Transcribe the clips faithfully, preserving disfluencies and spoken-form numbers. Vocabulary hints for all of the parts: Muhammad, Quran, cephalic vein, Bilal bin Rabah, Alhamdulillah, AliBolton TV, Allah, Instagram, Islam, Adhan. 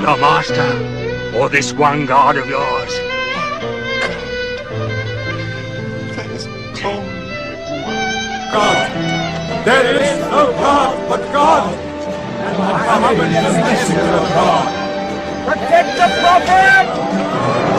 your master or this one guard of yours? There is only one God. There is no God but God. And Muhammad is the messenger of God. Protect the prophet!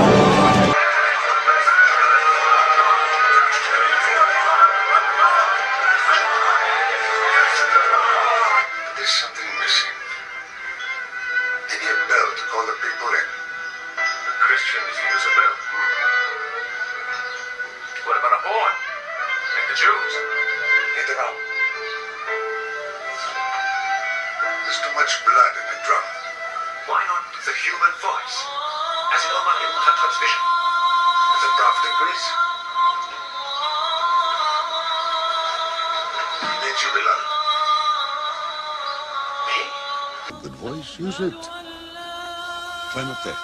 Use it. Climb up there.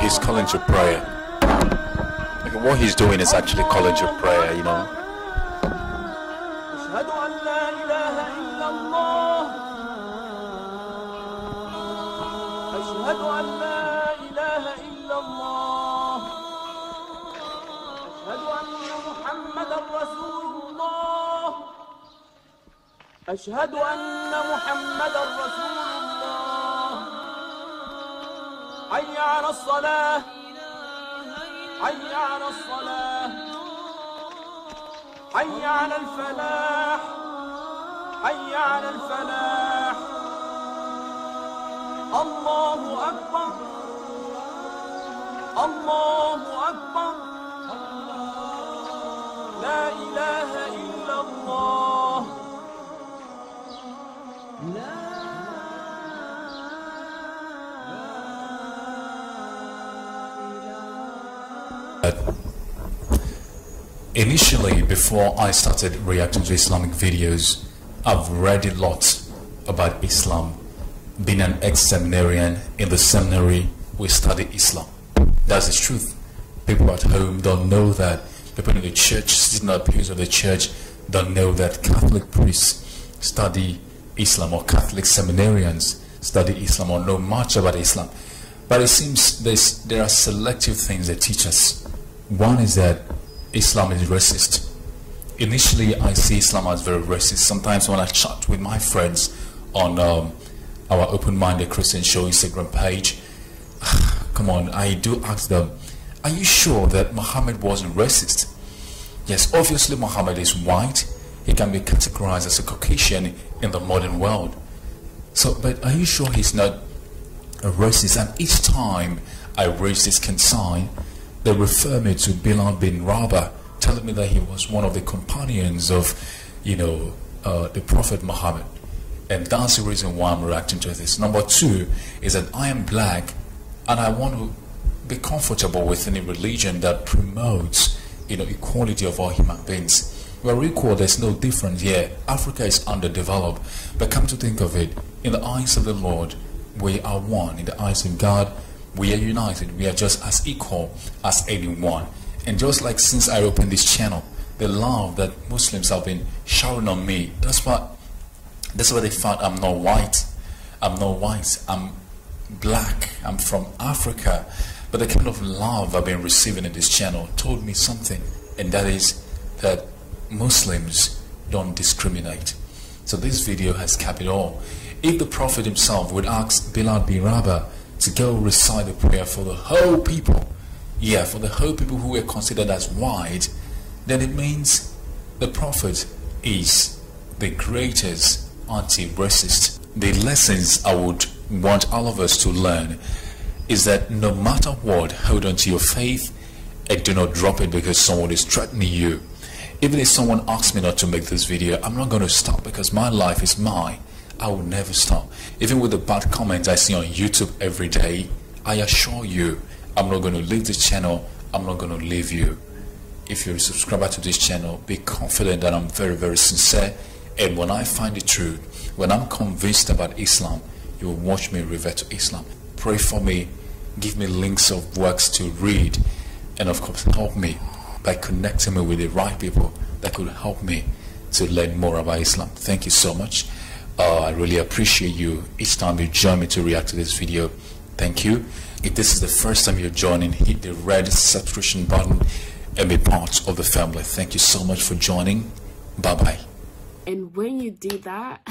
He's calling to prayer. Like what he's doing is actually calling to prayer, you know. أشهد أن محمد رسول حي على الصلاة حي على الصلاة حي على الفلاح حي على الفلاح الله أكبر الله أكبر لا إله إلا الله Initially, before I started reacting to Islamic videos, I've read a lot about Islam. Being an ex-seminarian, in the seminary, we study Islam. That's the truth. People at home don't know that. People in the church, sitting at the pews of the church, don't know that Catholic priests study Islam, or Catholic seminarians study Islam, or know much about Islam. But it seems there are selective things they teach us. One is that Islam is racist. Initially, I see Islam as very racist. Sometimes when I chat with my friends on um, our Open-Minded Christian Show Instagram page, come on, I do ask them, are you sure that Muhammad wasn't racist? Yes, obviously Muhammad is white. He can be categorized as a Caucasian in the modern world. So, but are you sure he's not a racist? And each time I raise this concern, they refer me to Bilal bin Rabah, telling me that he was one of the companions of, you know, uh, the Prophet Muhammad. And that's the reason why I'm reacting to this. Number two is that I am black and I want to be comfortable with any religion that promotes, you know, equality of all human beings. We're equal, there's no difference here. Africa is underdeveloped. But come to think of it, in the eyes of the Lord, we are one. In the eyes of God, we are united. We are just as equal as anyone. And just like since I opened this channel, the love that Muslims have been showering on me, that's why, that's why they found I'm not white. I'm not white. I'm black. I'm from Africa. But the kind of love I've been receiving in this channel told me something, and that is that Muslims don't discriminate. So this video has capped it all. If the Prophet himself would ask Bilal bin Rabah to go recite a prayer for the whole people, yeah, for the whole people who were considered as white, then it means the Prophet is the greatest anti-racist. The lessons I would want all of us to learn is that no matter what, hold on to your faith and do not drop it because someone is threatening you. Even if someone asks me not to make this video, I'm not going to stop because my life is mine. I will never stop. Even with the bad comments I see on YouTube every day, I assure you, I'm not going to leave this channel. I'm not going to leave you. If you're a subscriber to this channel, be confident that I'm very, very sincere. And when I find the truth, when I'm convinced about Islam, you will watch me revert to Islam. Pray for me. Give me links of works to read. And of course, help me by connecting me with the right people that could help me to learn more about Islam. Thank you so much. Uh, I really appreciate you each time you join me to react to this video. Thank you. If this is the first time you're joining, hit the red subscription button and be part of the family. Thank you so much for joining. Bye-bye. And when you do that,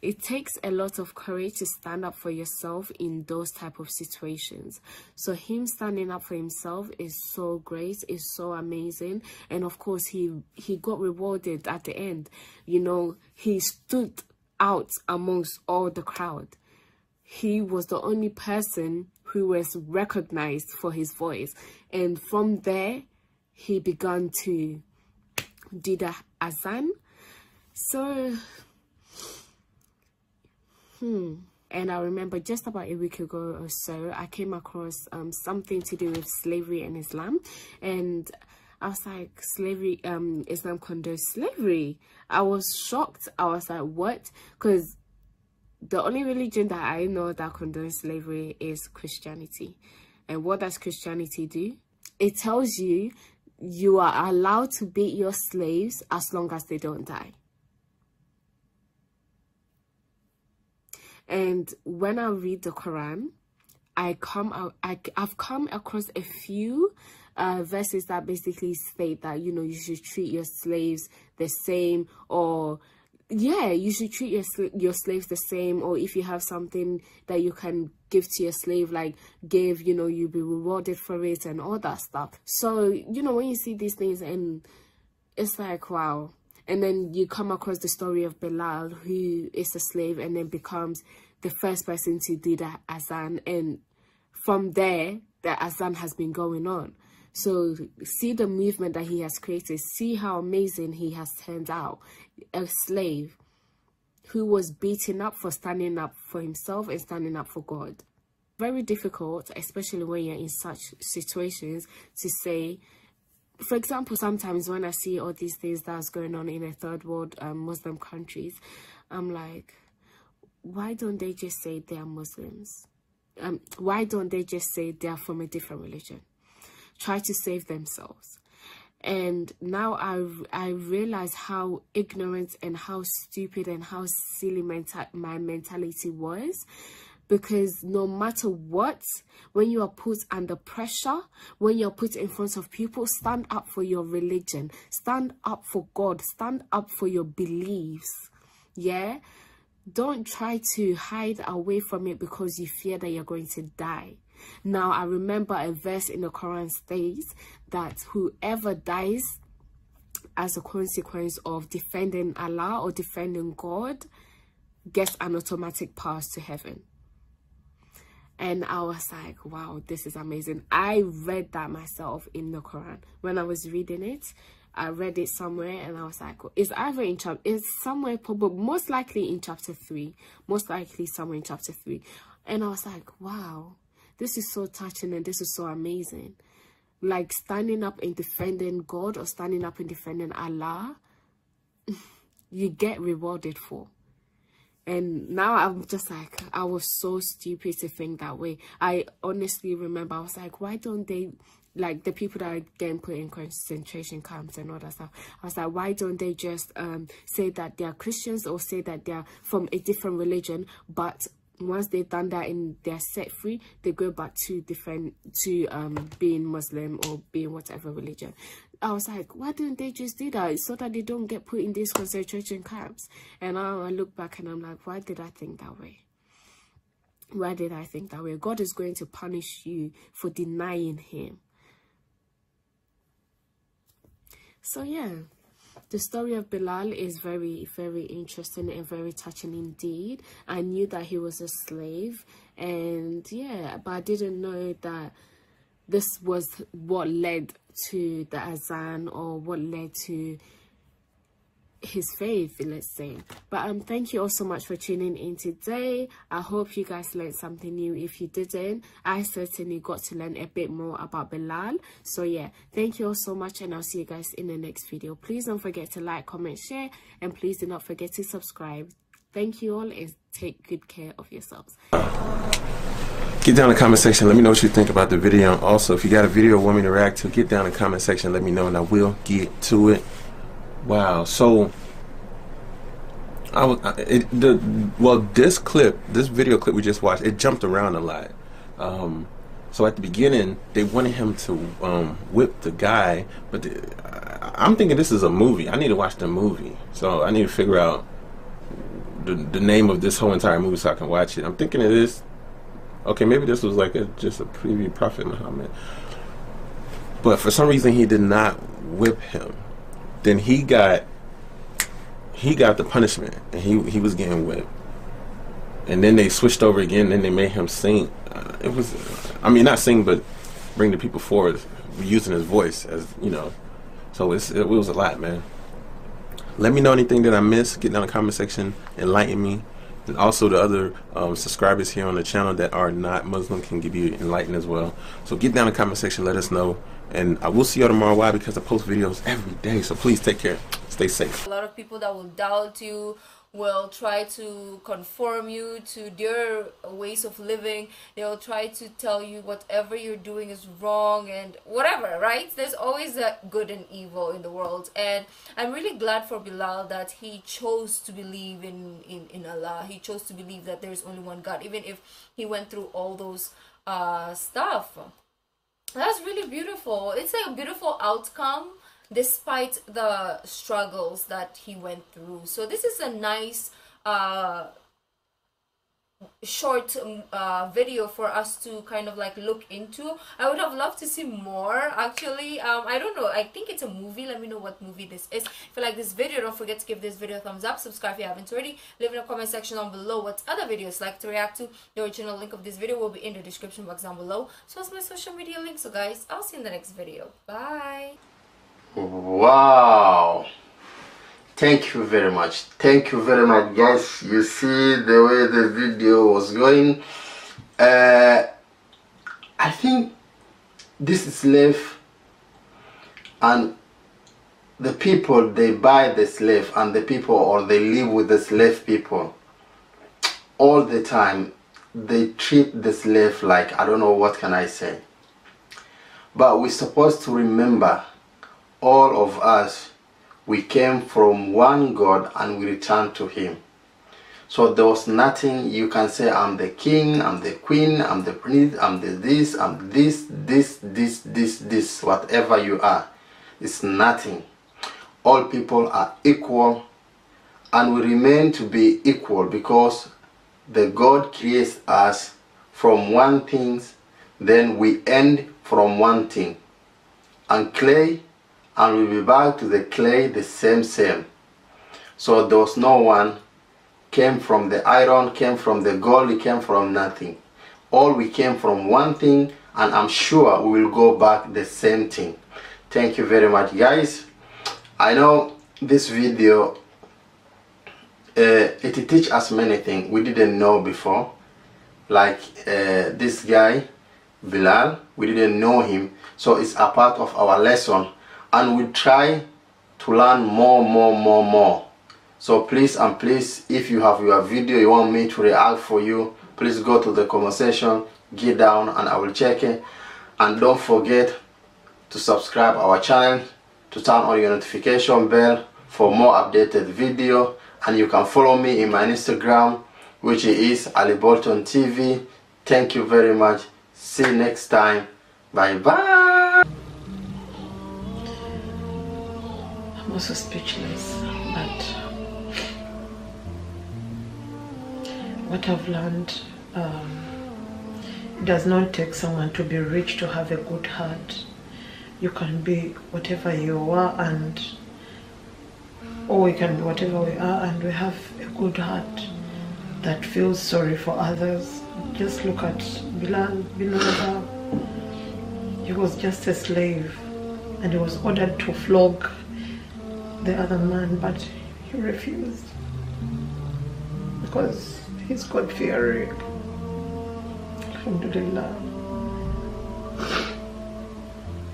it takes a lot of courage to stand up for yourself in those type of situations. So him standing up for himself is so great, is so amazing. And of course, he, he got rewarded at the end. You know, he stood out amongst all the crowd. He was the only person who was recognized for his voice. And from there, he began to do the Adhan. So... Hmm. And I remember just about a week ago or so, I came across um, something to do with slavery and Islam. And I was like, slavery, um, Islam condones slavery. I was shocked. I was like, what? Because the only religion that I know that condones slavery is Christianity. And what does Christianity do? It tells you you are allowed to beat your slaves as long as they don't die. And when I read the Quran, I come out, I, I've come across a few uh, verses that basically state that, you know, you should treat your slaves the same, or yeah, you should treat your, sl your slaves the same, or if you have something that you can give to your slave, like give, you know, you'll be rewarded for it and all that stuff. So, you know, when you see these things and it's like, wow. And then you come across the story of Bilal, who is a slave and then becomes the first person to do the Adhan. And from there, the Adhan has been going on. So see the movement that he has created. See how amazing he has turned out. A slave who was beaten up for standing up for himself and standing up for God. Very difficult, especially when you're in such situations, to say... For example, sometimes when I see all these things that's going on in a third world um, Muslim countries, I'm like, why don't they just say they are Muslims? Um, why don't they just say they are from a different religion? Try to save themselves. And now I, I realize how ignorant and how stupid and how silly menta- my mentality was. Because no matter what, when you are put under pressure, when you're put in front of people, stand up for your religion, stand up for God, stand up for your beliefs, yeah? Don't try to hide away from it because you fear that you're going to die. Now, I remember a verse in the Quran states that whoever dies as a consequence of defending Allah or defending God gets an automatic pass to heaven. And I was like, wow, this is amazing. I read that myself in the Quran. When I was reading it, I read it somewhere and I was like, it's either in chapter, it's somewhere, probably, most likely in chapter three. Most likely somewhere in chapter three. And I was like, wow, this is so touching and this is so amazing. Like standing up and defending God or standing up and defending Allah, you get rewarded for. And now I'm just like, I was so stupid to think that way. I honestly remember, I was like, why don't they, like the people that are getting put in concentration camps and all that stuff, I was like, why don't they just um, say that they are Christians or say that they are from a different religion, but once they've done that and they're set free, they go back to different, to um, being Muslim or being whatever religion. I was like, why didn't they just do that so that they don't get put in these concentration camps? And I, I look back and I'm like, why did I think that way? Why did I think that way? God is going to punish you for denying him. So yeah, the story of Bilal is very, very interesting and very touching indeed. I knew that he was a slave and yeah, but I didn't know that this was what led to the Adhan or what led to his faith, let's say. But um thank you all so much for tuning in today. I hope you guys learned something new. If you didn't, I certainly got to learn a bit more about Bilal. So yeah, thank you all so much, and I'll see you guys in the next video. Please don't forget to like, comment, share, and please do not forget to subscribe. Thank you all, and take good care of yourselves. Get down in the comment section. Let me know what you think about the video. Also, if you got a video you want me to react to, get down in the comment section. Let me know, and I will get to it. Wow. So, I was it, the well. This clip, this video clip we just watched, it jumped around a lot. Um, so at the beginning, they wanted him to um, whip the guy, but the, I, I'm thinking this is a movie. I need to watch the movie. So I need to figure out the the name of this whole entire movie so I can watch it. I'm thinking it is. Okay, maybe this was like a, just a preview, Prophet Muhammad. But for some reason, he did not whip him. Then he got he got the punishment, and he he was getting whipped. And then they switched over again. Then they made him sing. Uh, it was, I mean, not sing, but bring the people forward using his voice, as you know. So it's, it was a lot, man. Let me know anything that I missed. Get down in the comment section. Enlighten me. And also the other um, subscribers here on the channel that are not Muslim can give you enlightened as well. So get down in the comment section, let us know. And I will see y'all tomorrow. Why? Because I post videos every day. So please take care. Stay safe. A lot of people that will doubt you, will try to conform you to their ways of living. They'll try to tell you whatever you're doing is wrong and whatever, right? There's always a good and evil in the world. And I'm really glad for Bilal that he chose to believe in, in, in Allah. He chose to believe that there's only one God, even if he went through all those uh, stuff. That's really beautiful. It's like a beautiful outcome, despite the struggles that he went through. So this is a nice uh, short uh, video for us to kind of like look into. I would have loved to see more, actually. um, I don't know, I think it's a movie. Let me know what movie this is. If you like this video, don't forget to give this video a thumbs up, subscribe if you haven't already, leave in the comment section down below what other videos like to react to. The original link of this video will be in the description box down below, so as my social media link. So guys, I'll see you in the next video. Bye. Wow, thank you very much, thank you very much guys. You see the way the video was going. uh, I think this is slave, and the people, they buy the slave and the people, or they live with the slave people all the time. They treat the slave like, I don't know what can I say, but we're supposed to remember, all of us, we came from one God and we returned to him. So there was nothing you can say, I'm the king, I'm the queen, I'm the prince, I'm the this, I'm this, this, this, this, this, whatever you are. It's nothing. All people are equal, and we remain to be equal, because the God creates us from one thing, then we end from one thing. And clay, and we'll be back to the clay, the same, same. So there was no one came from the iron, came from the gold, we came from nothing. All we came from one thing, and I'm sure we will go back the same thing. Thank you very much, guys. I know this video, uh, it teaches us many things we didn't know before. Like uh, this guy, Bilal, we didn't know him. So it's a part of our lesson. And we try to learn more, more, more, more. So please and please, if you have your video you want me to react for you, please go to the conversation, get down, and I will check it. And don't forget to subscribe our channel, to turn on your notification bell for more updated video. And you can follow me in my Instagram, which is AliBolton T V. Thank you very much. See you next time. Bye bye. I'm also speechless, but what I've learned, um, it does not take someone to be rich to have a good heart. You can be whatever you are, and or we can be whatever we are, and we have a good heart that feels sorry for others. Just look at Bilal bin Rabah. He was just a slave, and he was ordered to flog the other man, but he refused because he's God-fearing. Alhamdulillah.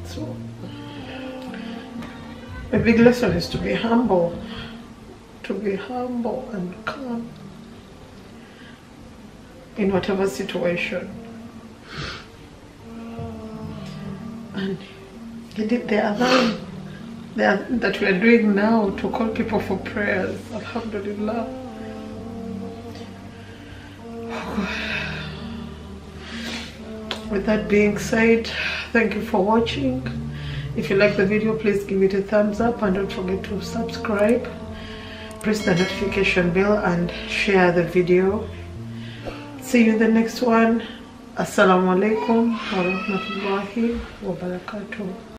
So, a big lesson is to be humble, to be humble and calm in whatever situation. And he did the adhan that we are doing now to call people for prayers. Alhamdulillah. With that being said, thank you for watching. If you like the video, please give it a thumbs up and don't forget to subscribe. Press the notification bell and share the video. See you in the next one. Assalamu alaikum wa rahmatullahi wa barakatuh.